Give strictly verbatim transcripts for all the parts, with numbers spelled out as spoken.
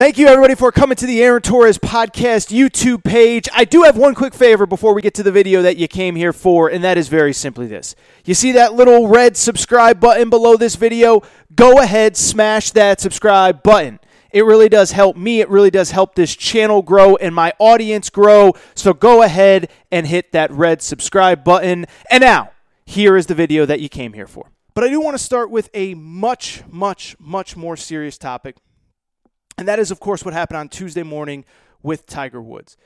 Thank you, everybody, for coming to the Aaron Torres Podcast YouTube page. I do have one quick favor before we get to the video that you came here for, and that is very simply this. You see that little red subscribe button below this video? Go ahead, smash that subscribe button. It really does help me. It really does help this channel grow and my audience grow. So go ahead and hit that red subscribe button. And now, here is the video that you came here for. But I do want to start with a much, much, much more serious topic. And that is, of course, what happened on Tuesday morning with Tiger Woods.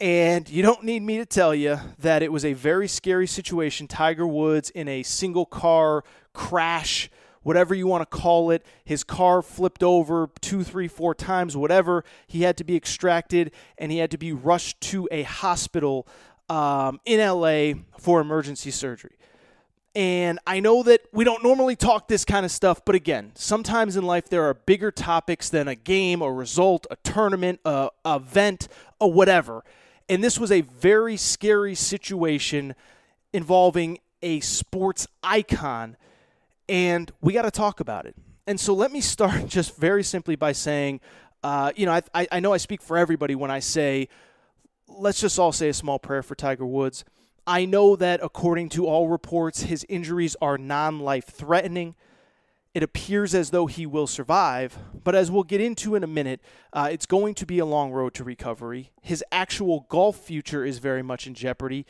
And you don't need me to tell you that it was a very scary situation. Tiger Woods in a single car crash, whatever you want to call it. His car flipped over two, three, four times, whatever. He had to be extracted, and he had to be rushed to a hospital um, in L A for emergency surgery. And I know that we don't normally talk this kind of stuff, but again, sometimes in life there are bigger topics than a game, a result, a tournament, a, a event, a whatever. And this was a very scary situation involving a sports icon, and we got to talk about it. And so let me start just very simply by saying, uh, you know, I, I, I know I speak for everybody when I say, let's just all say a small prayer for Tiger Woods. I know that, according to all reports, his injuries are non-life-threatening. It appears as though he will survive, but as we'll get into in a minute, uh, it's going to be a long road to recovery. His actual golf future is very much in jeopardy,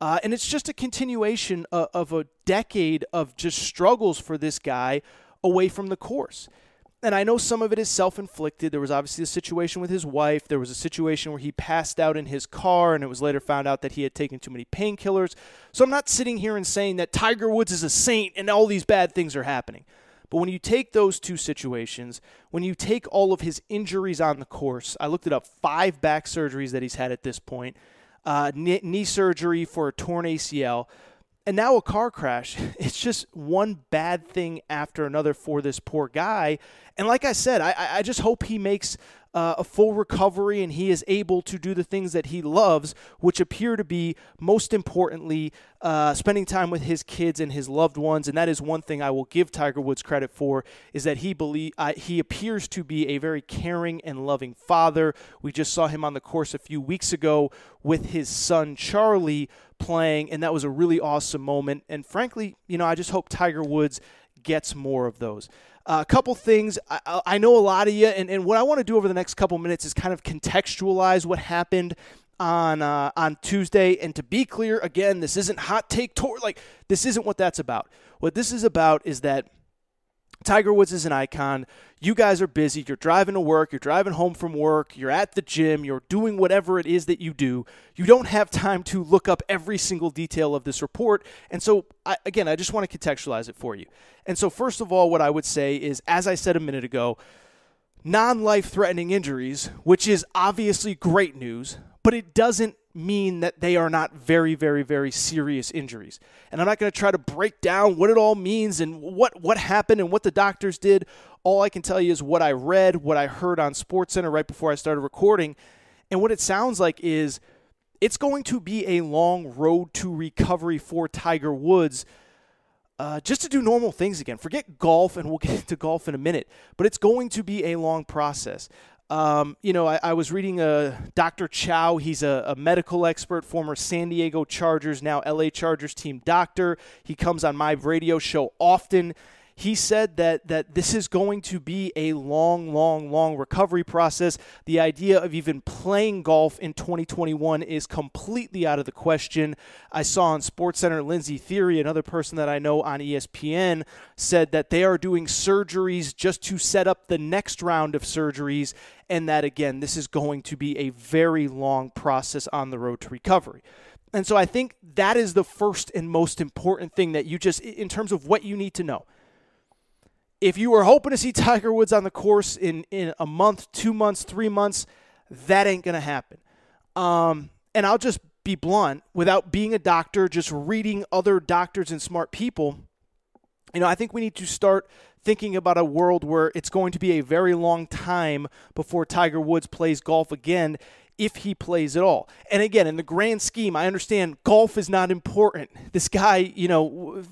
uh, and it's just a continuation of, of a decade of just struggles for this guy away from the course. And I know some of it is self-inflicted. There was obviously a situation with his wife. There was a situation where he passed out in his car, and it was later found out that he had taken too many painkillers. So I'm not sitting here and saying that Tiger Woods is a saint and all these bad things are happening. But when you take those two situations, when you take all of his injuries on the course, I looked it up, five back surgeries that he's had at this point, uh, knee surgery for a torn A C L, and now a car crash. It's just one bad thing after another for this poor guy. And like I said, I, I just hope he makes uh, a full recovery and he is able to do the things that he loves, which appear to be, most importantly, uh, spending time with his kids and his loved ones. And that is one thing I will give Tiger Woods credit for, is that he, believe, uh, he appears to be a very caring and loving father. We just saw him on the course a few weeks ago with his son, Charlie, playing, and that was a really awesome moment. And frankly, you know, I just hope Tiger Woods gets more of those. Uh, a couple things. I, I know a lot of you, and, and what I want to do over the next couple minutes is kind of contextualize what happened on uh, on Tuesday. And to be clear, again, this isn't hot take tour. Like, this isn't what that's about. What this is about is that Tiger Woods is an icon. You guys are busy. You're driving to work. You're driving home from work. You're at the gym. You're doing whatever it is that you do. You don't have time to look up every single detail of this report. And so, I, again, I just want to contextualize it for you. And so, first of all, what I would say is, as I said a minute ago, non-life-threatening injuries, which is obviously great news, but it doesn't mean that they are not very, very, very serious injuries. And I'm not going to try to break down what it all means and what, what happened and what the doctors did. All I can tell you is what I read, what I heard on SportsCenter right before I started recording. And what it sounds like is it's going to be a long road to recovery for Tiger Woods uh, just to do normal things again. Forget golf, and we'll get into golf in a minute. But it's going to be a long process. Um, you know, I, I was reading uh, Doctor Chow. He's a, a medical expert, former San Diego Chargers, now L A Chargers team doctor. He comes on my radio show often. He said that that this is going to be a long, long, long recovery process. The idea of even playing golf in twenty twenty-one is completely out of the question. I saw on SportsCenter, Lindsey Thory, another person that I know on E S P N, said that they are doing surgeries just to set up the next round of surgeries, and that, again, this is going to be a very long process on the road to recovery. And so I think that is the first and most important thing that you just, in terms of what you need to know. If you were hoping to see Tiger Woods on the course in, in a month, two months, three months, that ain't going to happen. Um, and I'll just be blunt, without being a doctor, just reading other doctors and smart people, you know, I think we need to start thinking about a world where it's going to be a very long time before Tiger Woods plays golf again, if he plays at all. And again, in the grand scheme, I understand golf is not important. This guy, you know,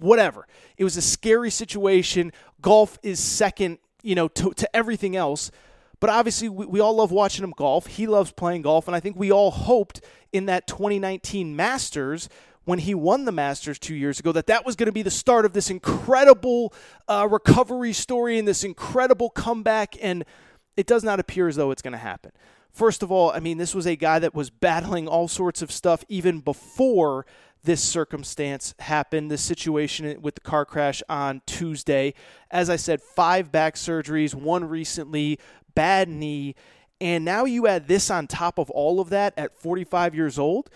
whatever. It was a scary situation. Golf is second, you know, to, to everything else. But obviously, we, we all love watching him golf. He loves playing golf. And I think we all hoped in that twenty nineteen Masters, when he won the Masters two years ago, that that was going to be the start of this incredible uh, recovery story and this incredible comeback, and it does not appear as though it's going to happen. First of all, I mean, this was a guy that was battling all sorts of stuff even before this circumstance happened, this situation with the car crash on Tuesday. As I said, five back surgeries, one recently, bad knee, and now you add this on top of all of that at forty-five years old.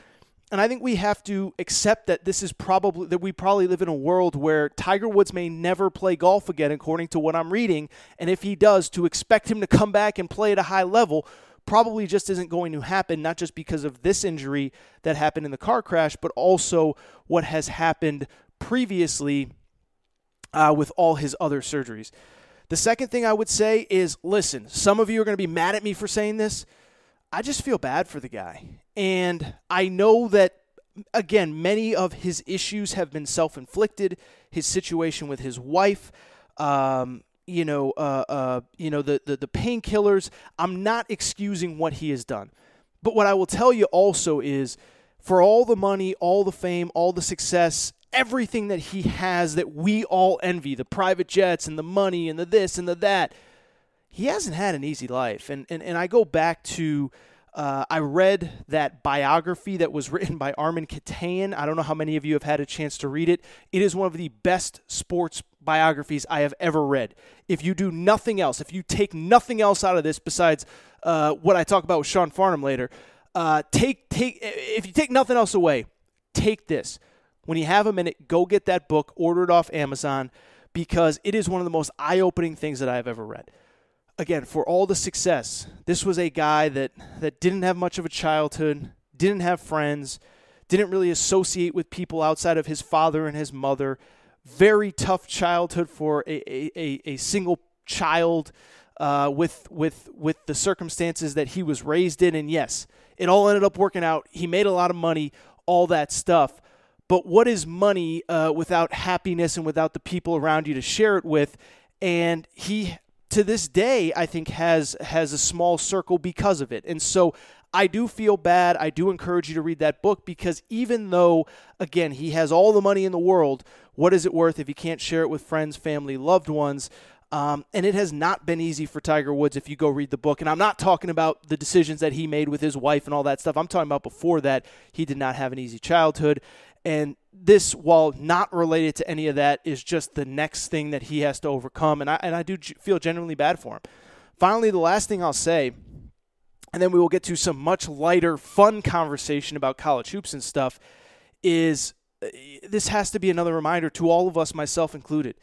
And I think we have to accept that this is probably that we probably live in a world where Tiger Woods may never play golf again, according to what I'm reading. And if he does, to expect him to come back and play at a high level probably just isn't going to happen, not just because of this injury that happened in the car crash, but also what has happened previously uh, with all his other surgeries. The second thing I would say is, listen, some of you are going to be mad at me for saying this. I just feel bad for the guy. And I know that, again, many of his issues have been self-inflicted. His situation with his wife, um, you know, uh, uh, you know, the, the, the painkillers. I'm not excusing what he has done. But what I will tell you also is, for all the money, all the fame, all the success, everything that he has that we all envy, the private jets and the money and the this and the that, he hasn't had an easy life. And and, and I go back to, uh, I read that biography that was written by Armin Katayan. I don't know how many of you have had a chance to read it. It is one of the best sports biographies I have ever read. If you do nothing else, if you take nothing else out of this besides uh, what I talk about with Sean Farnham later, uh, take take if you take nothing else away, take this. When you have a minute, go get that book, order it off Amazon, because it is one of the most eye-opening things that I have ever read. Again, for all the success, this was a guy that, that didn't have much of a childhood, didn't have friends, didn't really associate with people outside of his father and his mother. Very tough childhood for a, a, a single child uh, with, with, with the circumstances that he was raised in. And yes, it all ended up working out. He made a lot of money, all that stuff. But what is money uh, without happiness and without the people around you to share it with? And he... to this day, I think has has a small circle because of it. And so I do feel bad. I do encourage you to read that book, because even though, again, he has all the money in the world, what is it worth if he can't share it with friends, family, loved ones? Um, and it has not been easy for Tiger Woods if you go read the book. And I'm not talking about the decisions that he made with his wife and all that stuff. I'm talking about before that, he did not have an easy childhood. And this, while not related to any of that, is just the next thing that he has to overcome. And I and I do feel genuinely bad for him. Finally, the last thing I'll say, and then we will get to some much lighter, fun conversation about college hoops and stuff, is this has to be another reminder to all of us, myself included.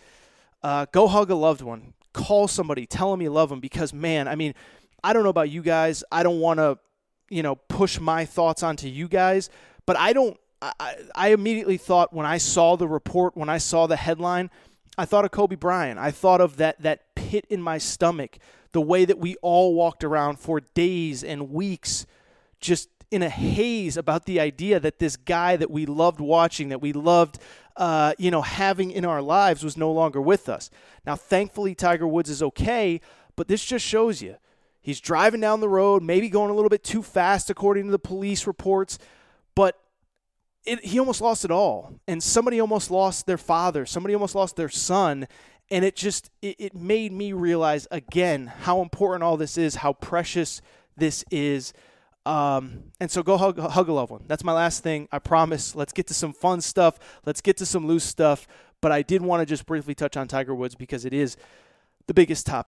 Uh, go hug a loved one. Call somebody. Tell them you love them, because, man, I mean, I don't know about you guys. I don't want to, you know, push my thoughts onto you guys, but I don't. I, I immediately thought, when I saw the report, when I saw the headline, I thought of Kobe Bryant. I thought of that that pit in my stomach, the way that we all walked around for days and weeks just in a haze about the idea that this guy that we loved watching, that we loved uh, you know, having in our lives, was no longer with us. Now, thankfully, Tiger Woods is okay, but this just shows you. He's driving down the road, maybe going a little bit too fast, according to the police reports, but It, he almost lost it all, and somebody almost lost their father. Somebody almost lost their son, and it just it, it made me realize again how important all this is, how precious this is. Um, and so go hug, hug a loved one. That's my last thing. I promise. Let's get to some fun stuff. Let's get to some loose stuff. But I did want to just briefly touch on Tiger Woods, because it is the biggest topic.